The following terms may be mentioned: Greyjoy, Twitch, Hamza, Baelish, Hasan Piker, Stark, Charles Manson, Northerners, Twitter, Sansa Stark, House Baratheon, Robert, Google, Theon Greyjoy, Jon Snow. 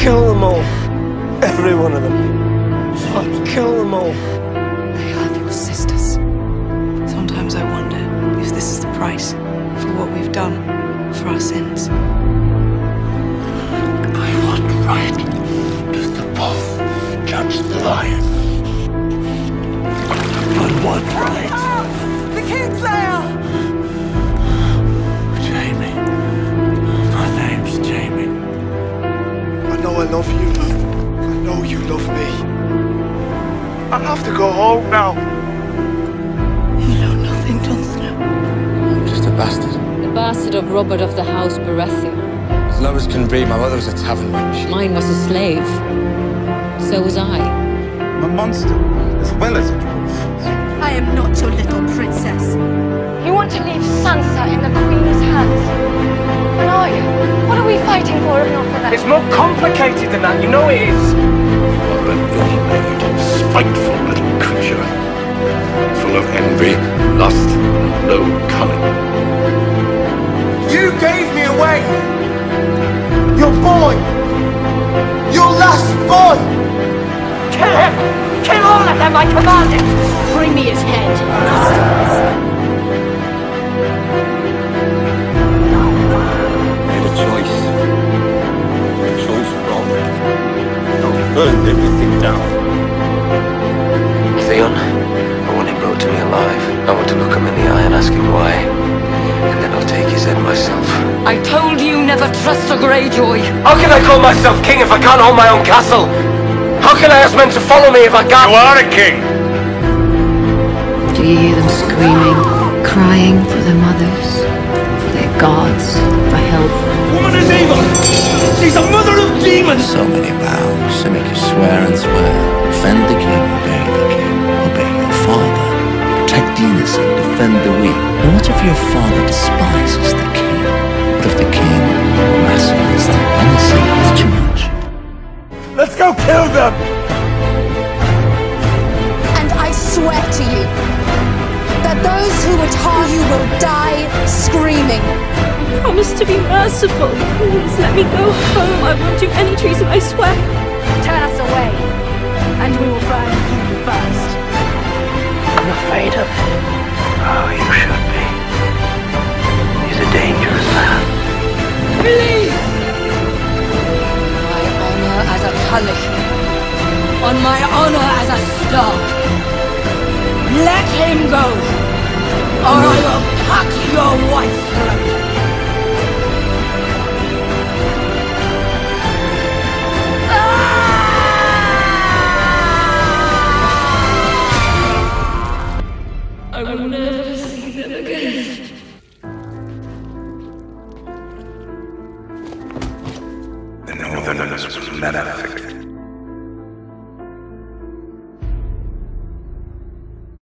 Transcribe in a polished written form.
Kill them all. Every one of them. Just kill them all. They are your sisters. Sometimes I wonder if this is the price for what we've done, for our sins. I want right. Does the wolf judge the lion? I want right. Oh, the Kingslayer! I love you. I know you love me. I have to go home now. You know nothing, Jon Snow. I'm just a bastard. The bastard of Robert of the House Baratheon. As low as can be, my mother was a tavern wench. Mine was a slave. So was I. I'm a monster, as well as a dwarf. I am not your little princess. You want to leave Sansa in the Queen's hands? What are you? What are we fighting for if not for that? It's more complicated than that, you know it is. Robert, you're a spiteful little creature, full of envy, lust, no cunning. You gave me away! Your boy! Your last boy! Kill him! Kill all of them, I command him! Bring me his head. Choice wrong. I've burned everything down. Theon, I want him brought to me alive. I want to look him in the eye and ask him why. And then I'll take his head myself. I told you never trust a Greyjoy. How can I call myself king if I can't hold my own castle? How can I ask men to follow me if I can't? You are a king! Do you hear them screaming, crying for their mothers, for their gods, for help? Woman is evil! She's a mother of demons! So many vows, they make you swear and swear. Defend the king, obey the king, obey your father. Protect the innocent, defend the weak. And what if your father despises the king? What if the king massacres the innocent with too much? Let's go kill them! And I swear to you that those who would harm you will die screaming. I promise to be merciful. Please let me go home. I won't do any treason, I swear. Turn us away, and we will burn you first. I'm afraid of him. Oh, you should be. He's a dangerous man. Please! My honor as a Baelish. On my honor as a Stark. Let him go, or I will cut your wife's throat. I will never see them again. The Northerners will never forget.